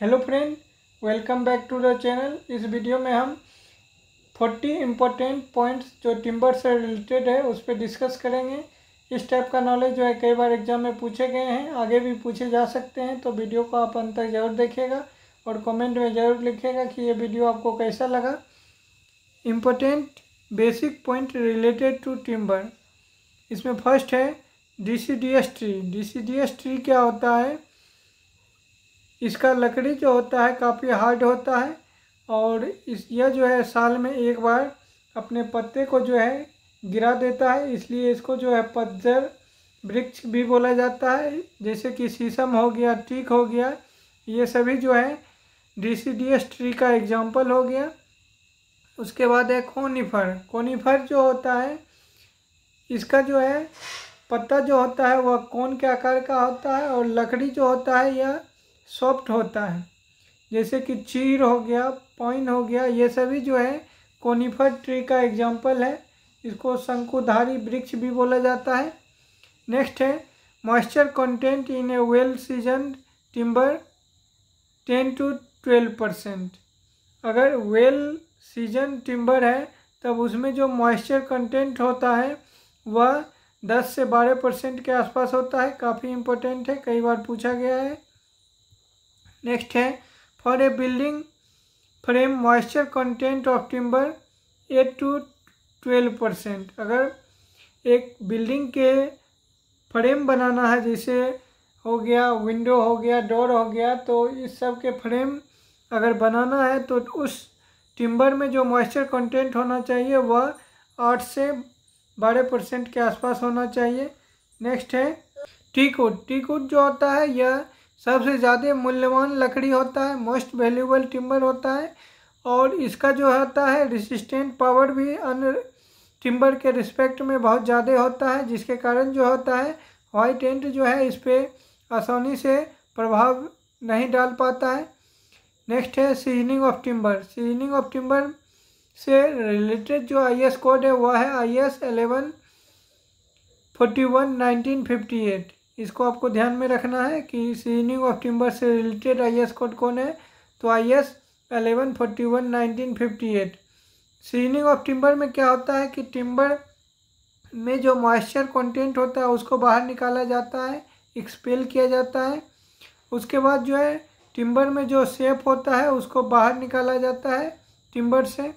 Hello friend, welcome back to the channel. इस video में हम 40 इम्पोर्टेंट पॉइंट्स जो टिम्बर से रिलेटेड है उस पर डिस्कस करेंगे। इस टाइप का नॉलेज जो है कई बार एग्जाम में पूछे गए हैं, आगे भी पूछे जा सकते हैं, तो वीडियो को आप अंत तक जरूर देखिएगा और कमेंट में ज़रूर लिखिएगा कि ये वीडियो आपको कैसा लगा। Important basic point related to timber, इसमें फर्स्ट है D C D S tree क्या होता है। इसका लकड़ी जो होता है काफ़ी हार्ड होता है और यह जो है साल में एक बार अपने पत्ते को जो है गिरा देता है, इसलिए इसको जो है पतझड़ वृक्ष भी बोला जाता है। जैसे कि शीशम हो गया, टीक हो गया, ये सभी जो है DCDS ट्री का एग्जाम्पल हो गया। उसके बाद है कोनीफर जो होता है, इसका जो है पत्ता जो होता है वह कोन के आकार का होता है और लकड़ी जो होता है यह सॉफ्ट होता है। जैसे कि चीड़ हो गया, पॉइन हो गया, ये सभी जो है कोनीफर ट्री का एग्जाम्पल है। इसको शंकुधारी वृक्ष भी बोला जाता है। नेक्स्ट है moisture content in a well seasoned timber 10 to 12%। अगर वेल सीजन टिम्बर है तब उसमें जो मॉइस्चर कंटेंट होता है वह 10 से 12% के आसपास होता है। काफ़ी इम्पोर्टेंट है, कई बार पूछा गया है। नेक्स्ट है for a building frame moisture content of timber 8 to 12%। अगर एक बिल्डिंग के फ्रेम बनाना है, जैसे हो गया विंडो हो गया, डोर हो गया, तो इस सब के फ्रेम अगर बनाना है तो उस टिम्बर में जो मॉइस्चर कंटेंट होना चाहिए वह 8 से 12% के आसपास होना चाहिए। नेक्स्ट है टीकवुड जो होता है यह सबसे ज़्यादा मूल्यवान लकड़ी होता है, मोस्ट वैल्यूएबल टिम्बर होता है और इसका जो होता है रेसिस्टेंट पावर भी अन्य टिम्बर के रिस्पेक्ट में बहुत ज़्यादा होता है, जिसके कारण जो होता है वाइट एंट जो है इस पर आसानी से प्रभाव नहीं डाल पाता है। नेक्स्ट है सीजनिंग ऑफ टिम्बर से रिलेटेड जो IS कोड है वह है IS 1141-1958। इसको आपको ध्यान में रखना है कि सीजनिंग ऑफ टिम्बर से रिलेटेड IS कोड कौन है, तो IS 1141-1958। सीजनिंग ऑफ टिम्बर में क्या होता है कि टिम्बर में जो मॉइस्चर कंटेंट होता है उसको बाहर निकाला जाता है, एक्सपेल किया जाता है। उसके बाद जो है टिम्बर में जो सेप होता है उसको बाहर निकाला जाता है टिम्बर से।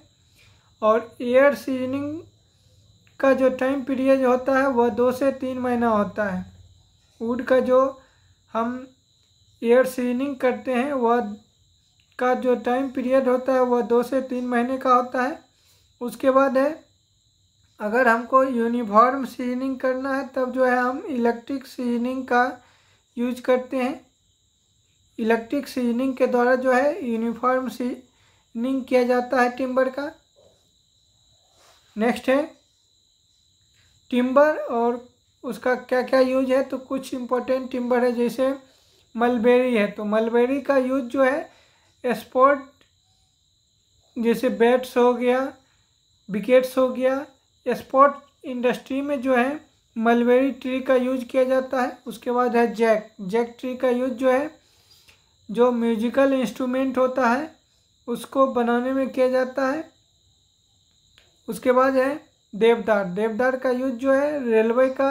और एयर सीजनिंग का जो टाइम पीरियड होता है वह 2 से 3 महीना होता है। वुड का जो हम एयर सीजनिंग करते हैं वह का जो टाइम पीरियड होता है वह 2 से 3 महीने का होता है। उसके बाद है अगर हमको यूनिफॉर्म सीजनिंग करना है तब जो है हम इलेक्ट्रिक सीजनिंग का यूज करते हैं। इलेक्ट्रिक सीजनिंग के द्वारा जो है यूनिफॉर्म सीजनिंग किया जाता है टिम्बर का। नेक्स्ट है टिम्बर और उसका क्या क्या यूज है, तो कुछ इम्पोर्टेंट टिम्बर है जैसे मलबेरी है, तो मलबेरी का यूज जो है स्पोर्ट जैसे बैट्स हो गया, विकेट्स हो गया, स्पोर्ट इंडस्ट्री में जो है मलबेरी ट्री का यूज किया जाता है। उसके बाद है जैक ट्री का यूज जो है जो म्यूजिकल इंस्ट्रूमेंट होता है उसको बनाने में किया जाता है। उसके बाद है देवदार का यूज जो है रेलवे का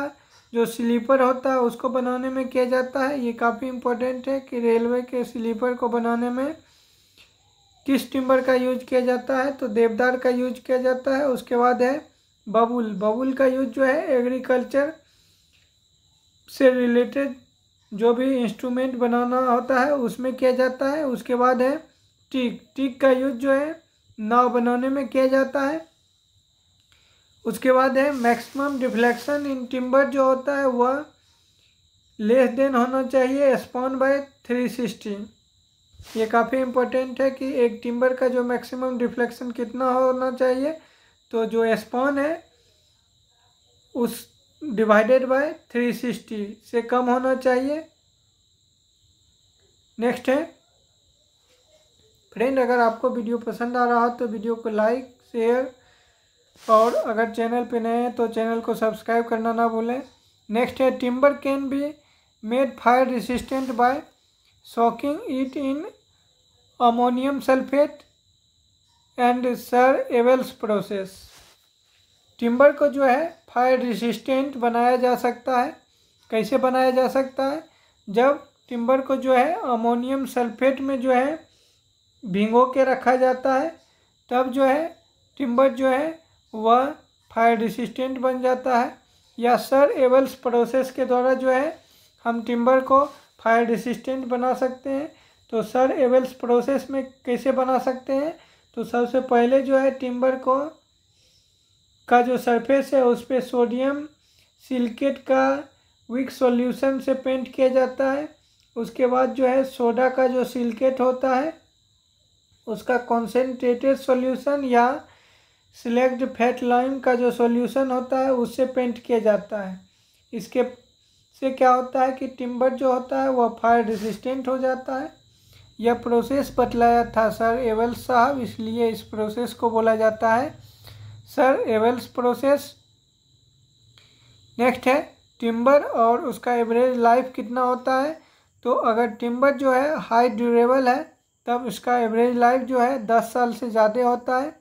जो स्लीपर होता है उसको बनाने में किया जाता है। ये काफ़ी इम्पोर्टेंट है कि रेलवे के स्लीपर को बनाने में किस टिम्बर का यूज किया जाता है, तो देवदार का यूज किया जाता है। उसके बाद है बबूल का यूज जो है एग्रीकल्चर से रिलेटेड जो भी इंस्ट्रूमेंट बनाना होता है उसमें किया जाता है। उसके बाद है टीक का यूज जो है नाव बनाने में किया जाता है। उसके बाद है मैक्सिमम डिफ्लेक्शन इन टिम्बर जो होता है वह लेस देन होना चाहिए स्पॉन बाय 360। ये काफ़ी इम्पोर्टेंट है कि एक टिम्बर का जो मैक्सिमम डिफ्लेक्शन कितना होना चाहिए, तो जो स्पॉन है उस डिवाइडेड बाय 360 से कम होना चाहिए। नेक्स्ट है फ्रेंड, अगर आपको वीडियो पसंद आ रहा हो तो वीडियो को लाइक शेयर और अगर चैनल पे नए हैं तो चैनल को सब्सक्राइब करना ना भूलें। नेक्स्ट है timber can be made fire resistant by soaking it in ammonium sulfate and Sir Ewell's process। Timber को जो है फायर रेसिस्टेंट बनाया जा सकता है। कैसे बनाया जा सकता है? जब टिम्बर को जो है अमोनियम सल्फेट में जो है भिगो के रखा जाता है तब जो है टिम्बर जो है वह फायर रेसिस्टेंट बन जाता है। या सर एवल्स प्रोसेस के द्वारा जो है हम टिम्बर को फायर रेसिस्टेंट बना सकते हैं। तो सर एवल्स प्रोसेस में कैसे बना सकते हैं? तो सबसे पहले जो है टिम्बर को का जो सरफेस है उस पर सोडियम सिलिकेट का विक सॉल्यूशन से पेंट किया जाता है। उसके बाद जो है सोडा का जो सिलिकेट होता है उसका कॉन्सेंट्रेटेड सॉल्यूशन या सिलेक्ट फैट लाइम का जो सॉल्यूशन होता है उससे पेंट किया जाता है। इसके से क्या होता है कि टिम्बर जो होता है वह फायर रेसिस्टेंट हो जाता है। यह प्रोसेस बतलाया था सर एवल साहब, इसलिए इस प्रोसेस को बोला जाता है सर एवल्स प्रोसेस। नेक्स्ट है टिम्बर और उसका एवरेज लाइफ कितना होता है। तो अगर टिम्बर जो है हाई ड्यूरेबल है तब उसका एवरेज लाइफ जो है 10 साल से ज़्यादा होता है।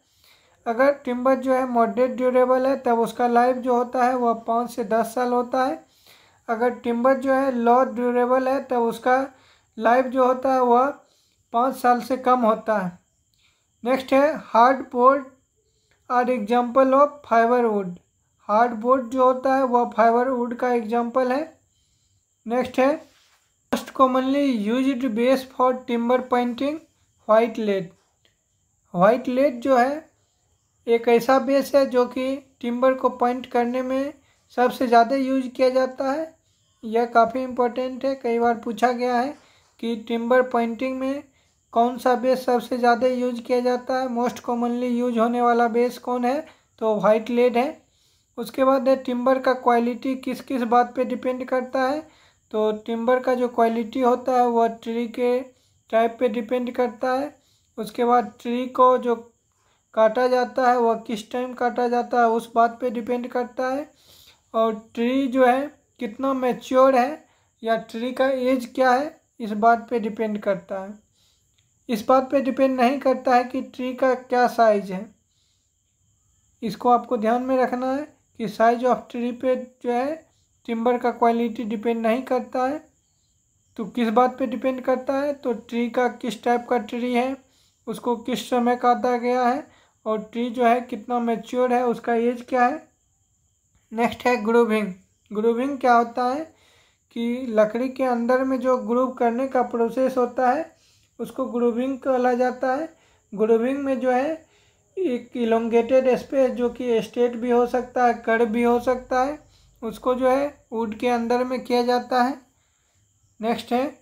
अगर टिम्बर जो है मॉडरेट ड्यूरेबल है तब उसका लाइफ जो होता है वह 5 से 10 साल होता है। अगर टिम्बर जो है लो ड्यूरेबल है तब उसका लाइफ जो होता है वह 5 साल से कम होता है। नेक्स्ट है hard board are example of fibre wood. Hard board जो होता है वह फाइबर वुड का एग्जाम्पल है। नेक्स्ट है most commonly used base for timber painting white lead. White lead जो है एक ऐसा बेस है जो कि टिम्बर को पेंट करने में सबसे ज़्यादा यूज किया जाता है। यह काफ़ी इम्पोर्टेंट है, कई बार पूछा गया है कि टिम्बर पेंटिंग में कौन सा बेस सबसे ज़्यादा यूज किया जाता है, मोस्ट कॉमनली यूज होने वाला बेस कौन है, तो वाइट लेड है। उसके बाद है टिम्बर का क्वालिटी किस किस बात पे डिपेंड करता है। तो टिम्बर का जो क्वालिटी होता है वह ट्री के टाइप पे डिपेंड करता है। उसके बाद ट्री को जो काटा जाता है वह किस टाइम काटा जाता है उस बात पे डिपेंड करता है। और ट्री जो है कितना मैच्योर है या ट्री का एज क्या है इस बात पे डिपेंड करता है। इस बात पे डिपेंड नहीं करता है कि ट्री का क्या साइज़ है। इसको आपको ध्यान में रखना है कि साइज ऑफ ट्री पे जो है टिम्बर का क्वालिटी डिपेंड नहीं करता है। तो किस बात पे डिपेंड करता है? तो ट्री का किस टाइप का ट्री है, उसको किस समय काटा गया है और ट्री जो है कितना मैच्योर है, उसका एज क्या है। नेक्स्ट है ग्रूविंग। ग्रूविंग क्या होता है कि लकड़ी के अंदर में जो ग्रूव करने का प्रोसेस होता है उसको ग्रूविंग कहा जाता है। ग्रूविंग में जो है एक इलोंगेटेड स्पेस जो कि स्ट्रेट भी हो सकता है, कर्व भी हो सकता है, उसको जो है वुड के अंदर में किया जाता है। नेक्स्ट है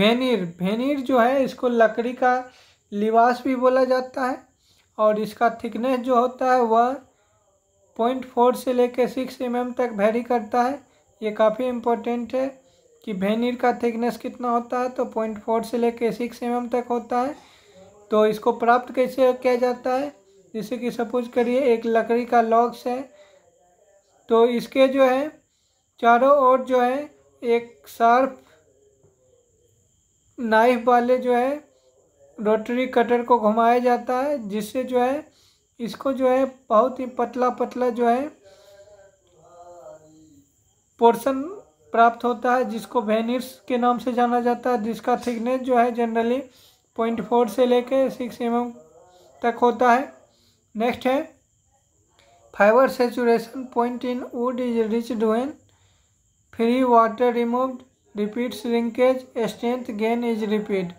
वेनिर। वेनिर जो है इसको लकड़ी का लिबास भी बोला जाता है और इसका थिकनेस जो होता है वह 0.4 से लेकर 6 mm तक वेरी करता है। ये काफ़ी इम्पोर्टेंट है कि वेनिर का थिकनेस कितना होता है, तो 0.4 से लेकर 6 mm तक होता है। तो इसको प्राप्त कैसे किया जाता है? जैसे कि सपोज करिए एक लकड़ी का लॉग्स है, तो इसके जो है चारों ओर जो है एक शार्प नाइफ वाले जो है रोटरी कटर को घुमाया जाता है, जिससे जो है इसको जो है बहुत ही पतला पतला जो है पोर्शन प्राप्त होता है, जिसको वेनिर्स के नाम से जाना जाता है, जिसका थिकनेस जो है जनरली 0.4 से लेकर 6 mm तक होता है। नेक्स्ट है fibre saturation point in wood is reached when free water removed repeat shrinkage strength gain is repeat.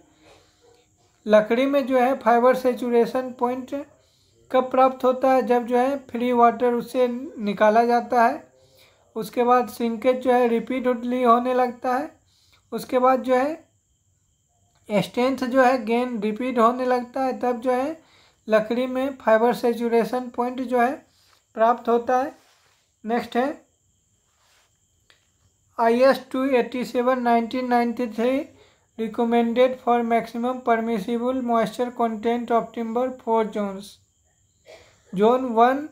लकड़ी में जो है फाइबर सेचुरेशन पॉइंट कब प्राप्त होता है? जब जो है फ्री वाटर उससे निकाला जाता है, उसके बाद श्रिंकेज जो है रिपीटली होने लगता है, उसके बाद जो है स्ट्रेंथ जो है गेन रिपीट होने लगता है, तब जो है लकड़ी में फाइबर सेचुरेशन पॉइंट जो है प्राप्त होता है। नेक्स्ट है IS 287-1993 recommended for maximum permissible moisture content of timber 4 zones. Zone 1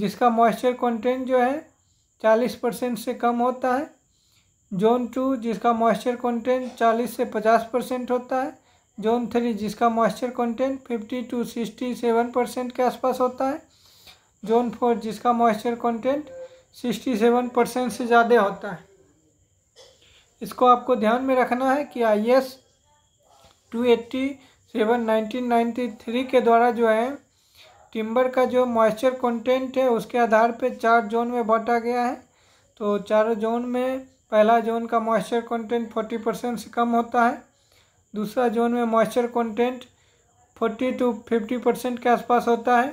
जिसका मॉइस्चर कंटेंट जो है 40% से कम होता है, जोन 2 जिसका मॉइस्चर कंटेंट 40 से 50% होता है, जोन 3 जिसका मॉइस्चर कंटेंट 50 से 67% के आसपास होता है। जोन 4 जिसका मॉइस्चर कंटेंट 67% से ज़्यादा होता है। इसको आपको ध्यान में रखना है कि IS 287-1993 के द्वारा जो है टिम्बर का जो मॉइस्चर कंटेंट है उसके आधार पे 4 जोन में बांटा गया है। तो 4 जोन में पहला जोन का मॉइस्चर कंटेंट 40% से कम होता है, दूसरा जोन में मॉइस्चर कंटेंट 40 से 50% के आसपास होता है,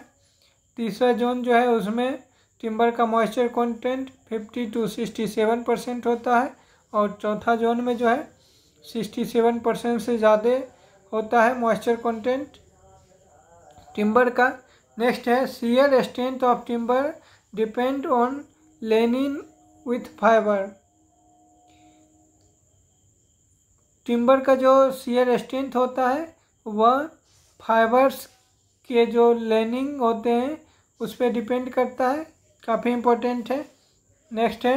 तीसरा जोन जो है उसमें टिम्बर का मॉइस्चर कंटेंट 50 से 67% होता है और चौथा जोन में जो है 67% से ज़्यादा होता है मॉइस्चर कंटेंट टिम्बर का। नेक्स्ट है shear strength of timber depend on lignin with fibre. Timber का जो सीयर स्ट्रेंथ होता है वह फाइबर्स के जो लेनिंग होते हैं उस पर डिपेंड करता है, काफ़ी इम्पोर्टेंट है। नेक्स्ट है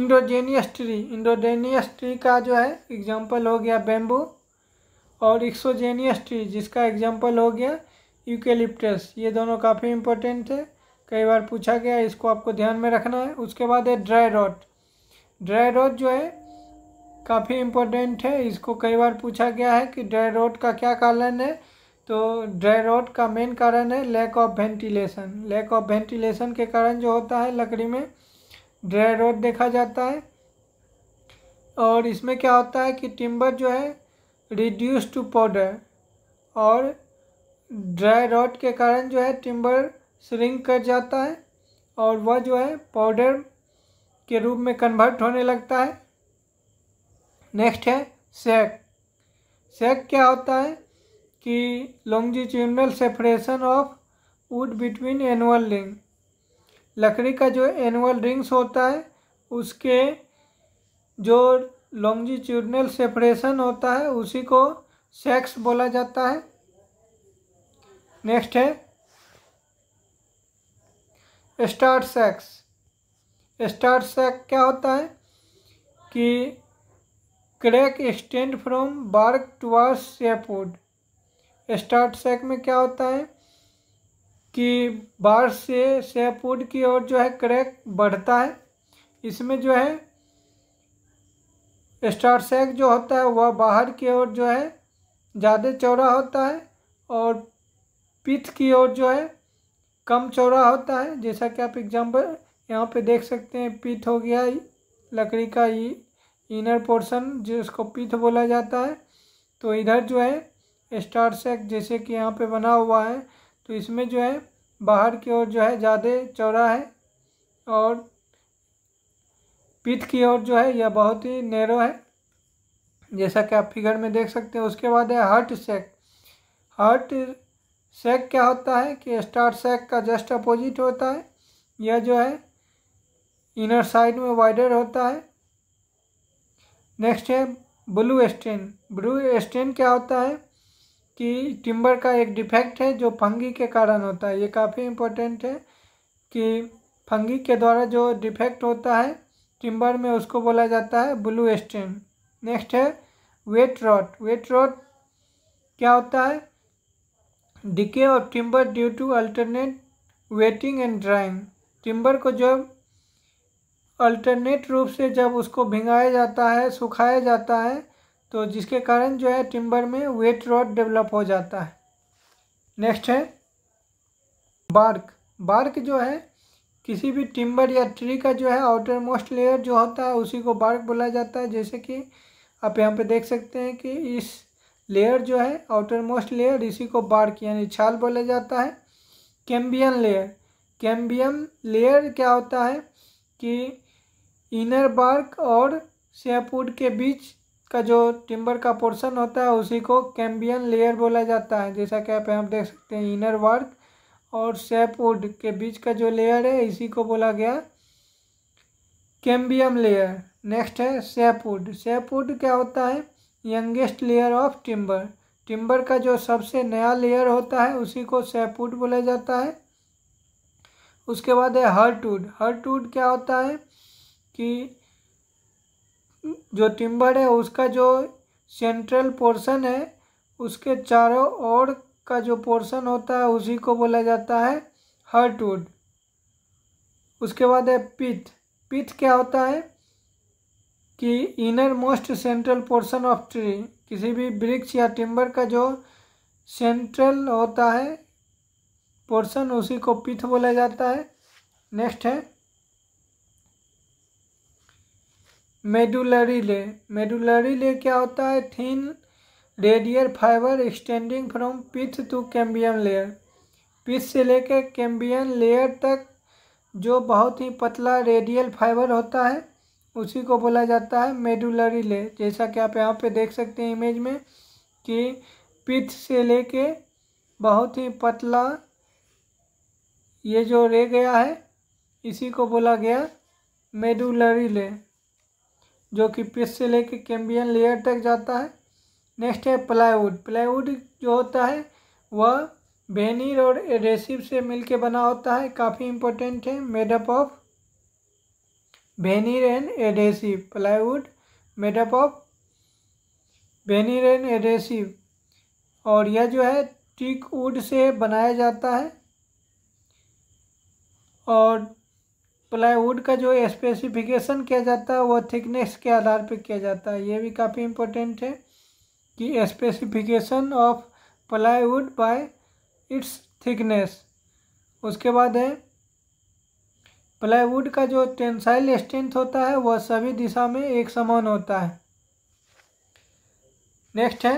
इंडोजेनियस ट्री। इंडोजेनियस ट्री का जो है एग्जांपल हो गया बेम्बू और एक्सोजेनियस ट्री जिसका एग्जांपल हो गया यूकेलिप्टस। ये दोनों काफ़ी इम्पोर्टेंट है, कई बार पूछा गया, इसको आपको ध्यान में रखना है। उसके बाद है ड्राई रॉट। ड्राई रॉट जो है काफ़ी इम्पोर्टेंट है, इसको कई बार पूछा गया है कि ड्राई रॉट का क्या कारण है। तो ड्राई रॉट का मेन कारण है lack of ventilation. Lack of ventilation के कारण जो होता है लकड़ी में ड्राई रॉट देखा जाता है। और इसमें क्या होता है कि टिम्बर जो है रिड्यूस टू पाउडर और ड्राई रॉट के कारण जो है टिम्बर श्रिंक कर जाता है और वह जो है पाउडर के रूप में कन्वर्ट होने लगता है। नेक्स्ट है सैक। सैक क्या होता है कि longitudinal separation of wood between annual ring. लकड़ी का जो एनुअल रिंग्स होता है उसके जो लॉन्जिट्यूडनल सेपरेशन होता है उसी को सैक्स बोला जाता है। नेक्स्ट है स्टार सैक्स। स्टार सैक क्या होता है कि crack extend from bark towards sapwood. Star shake में क्या होता है कि बाहर से सैपवुड की ओर जो है क्रैक बढ़ता है। इसमें जो है स्टार सैक जो होता है वह बाहर की ओर जो है ज़्यादा चौड़ा होता है और पिथ की ओर जो है कम चौड़ा होता है। जैसा कि आप एग्जांपल यहाँ पे देख सकते हैं, पिथ हो गया लकड़ी का ये इनर पोर्शन जिसको पिथ बोला जाता है। तो इधर जो है स्टार सैक जैसे कि यहाँ पे बना हुआ है तो इसमें जो है बाहर की ओर जो है ज़्यादा चौड़ा है और पिथ की ओर जो है यह बहुत ही नैरो है, जैसा कि आप फिगर में देख सकते हैं। उसके बाद है हार्ट सैक। हार्ट सैक क्या होता है कि स्टार सैक का जस्ट अपोजिट होता है, यह जो है इनर साइड में वाइडर होता है। नेक्स्ट है ब्लू स्टेन। ब्लू स्टेन क्या होता है कि टिम्बर का एक डिफेक्ट है जो फंगी के कारण होता है। ये काफ़ी इम्पोर्टेंट है कि फंगी के द्वारा जो डिफेक्ट होता है टिम्बर में उसको बोला जाता है ब्लू स्टेन। नेक्स्ट है वेट रॉट। वेट रॉट क्या होता है? Decay of timber due to alternate wetting and drying. Timber को जब अल्टरनेट रूप से जब उसको भिंगाया जाता है, सुखाया जाता है, तो जिसके कारण जो है टिम्बर में वेट रॉट डेवलप हो जाता है। नेक्स्ट है बार्क। बार्क जो है किसी भी टिम्बर या ट्री का जो है आउटर मोस्ट लेयर जो होता है उसी को बार्क बोला जाता है। जैसे कि आप यहाँ पे देख सकते हैं कि इस लेयर जो है आउटर मोस्ट लेयर इसी को बार्क यानी छाल बोला जाता है। Cambium layer. कैम्बियम लेयर क्या होता है कि इनर बार्क और सैपवुड के बीच का जो टिम्बर का पोर्शन होता है उसी को कैम्बियम लेयर बोला जाता है। जैसा कि आप यहाँ देख सकते हैं इनर बार्क और सैपवुड के बीच का जो लेयर है इसी को बोला गया कैम्बियम लेयर। नेक्स्ट है सैपवुड। सैपवुड क्या होता है? Youngest layer of timber. Timber का जो सबसे नया लेयर होता है उसी को सैपवुड बोला जाता है। उसके बाद है हार्टवुड। हार्टवुड क्या होता है कि जो टिम्बर है उसका जो सेंट्रल पोर्शन है उसके चारों ओर का जो पोर्शन होता है उसी को बोला जाता है हर्टवुड। उसके बाद है पिथ। पिथ क्या होता है कि inner most central portion of tree, किसी भी वृक्ष या टिम्बर का जो सेंट्रल होता है पोर्शन उसी को पिथ बोला जाता है। नेक्स्ट है मेडुलरी ले। मेडुलरी ले क्या होता है? Thin radial fibre extending from pith to cambium layer. Pith से लेकर कैम्बियम लेयर तक जो बहुत ही पतला रेडियल फाइबर होता है उसी को बोला जाता है मेडुलरी ले। जैसा कि आप यहाँ पे देख सकते हैं इमेज में कि पिथ से लेके बहुत ही पतला ये जो रह गया है इसी को बोला गया मेडुलरी ले, जो कि पिथ से लेके कैम्बियम लेयर तक जाता है। नेक्स्ट है प्लाईवुड। प्लाईवुड जो होता है वह वेनिर और एडेसिव से मिलके बना होता है, काफ़ी इम्पोर्टेंट है। Made up of veneer and adhesive. Plywood made up of veneer and adhesive. और यह जो है टीक वुड से बनाया जाता है और प्लाईवुड का जो स्पेसिफिकेशन किया जाता है वह थिकनेस के आधार पर किया जाता है। ये भी काफ़ी इम्पोर्टेंट है कि specification of plywood by its thickness. उसके बाद है प्लाईवुड का जो टेंसाइल स्ट्रेंथ होता है वह सभी दिशा में एक समान होता है। नेक्स्ट है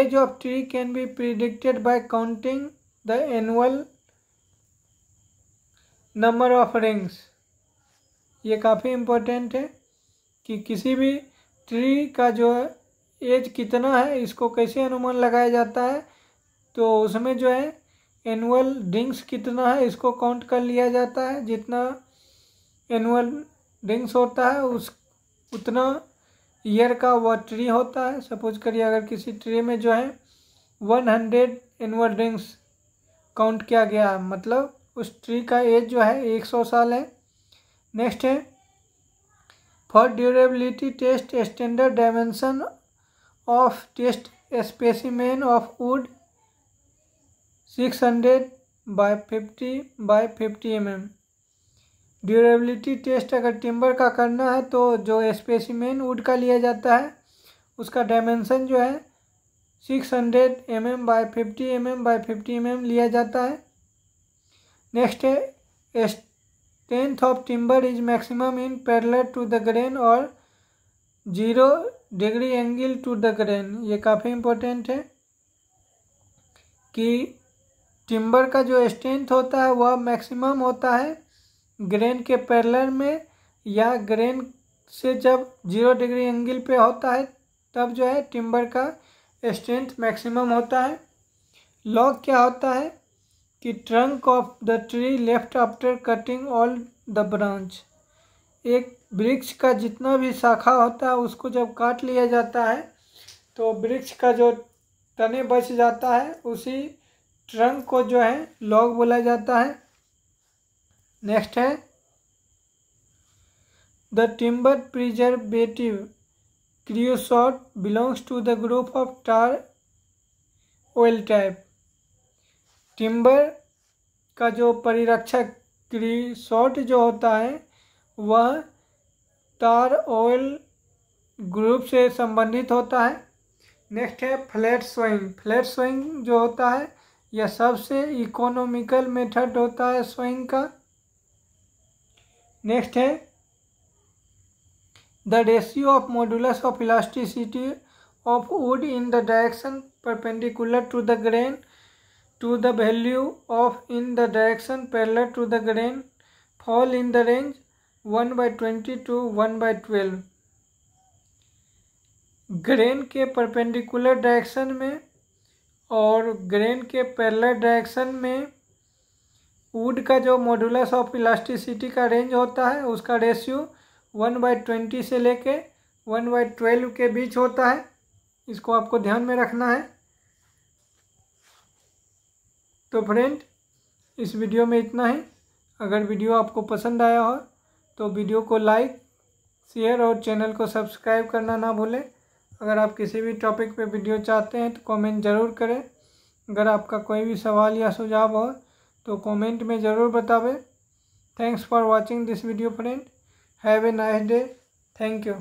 age of tree can be predicted by counting the annual number of rings. ये काफ़ी इम्पोर्टेंट है कि किसी भी ट्री का जो एज कितना है इसको कैसे अनुमान लगाया जाता है, तो उसमें जो है एनुअल रिंग्स कितना है इसको काउंट कर लिया जाता है। जितना एनुअल रिंग्स होता है उस उतना ईयर का वह ट्री होता है। सपोज करिए अगर किसी ट्री में जो है 100 एनुअल रिंग्स काउंट किया गया, मतलब उस ट्री का एज जो है 100 साल है। नेक्स्ट है for durability test standard dimension of test specimen of wood 600 by 50 by 50 mm। Durability test अगर टिम्बर का करना है तो जो स्पेसिमेन वुड का लिया जाता है उसका डायमेंशन जो है 600 mm by 50 mm by 50 mm लिया जाता है। नेक्स्ट है strength of timber is maximum in parallel to the grain और 0 degree angle to the grain. ये काफ़ी इम्पोर्टेंट है कि टिम्बर का जो स्ट्रेंथ होता है वह मैक्सिमम होता है ग्रेन के पैरेलल में, या ग्रेन से जब 0 डिग्री एंगल पे होता है तब जो है टिम्बर का स्ट्रेंथ मैक्सिमम होता है। लॉग क्या होता है कि trunk of the tree left after cutting all the branch. एक वृक्ष का जितना भी शाखा होता है उसको जब काट लिया जाता है तो वृक्ष का जो तने बच जाता है उसी ट्रंक को जो है लॉग बोला जाता है। नेक्स्ट है the timber preservative creosote belongs to the group of tar oil type. Timber का जो परिरक्षक क्रियोसॉट जो होता है वह टार ऑयल ग्रुप से संबंधित होता है। नेक्स्ट है फ्लैट स्वैंग। फ्लैट स्वैंग जो होता है यह सबसे इकोनॉमिकल मेथड होता है स्वैंग का। नेक्स्ट है the ratio of modulus of elasticity of wood in the direction perpendicular to the grain to the value of in the direction parallel to the grain fall in the range 1/20 to 1/12। Grain के perpendicular direction में और grain के parallel direction में wood का जो modulus of elasticity का range होता है उसका रेशियो 1/20 से लेके 1/12 के बीच होता है। इसको आपको ध्यान में रखना है। तो फ्रेंड इस वीडियो में इतना ही। अगर वीडियो आपको पसंद आया हो तो वीडियो को लाइक शेयर और चैनल को सब्सक्राइब करना ना भूलें। अगर आप किसी भी टॉपिक पे वीडियो चाहते हैं तो कमेंट ज़रूर करें। अगर आपका कोई भी सवाल या सुझाव हो तो कमेंट में ज़रूर बतावें। Thanks for watching this video friend. Have a nice day. Thank you.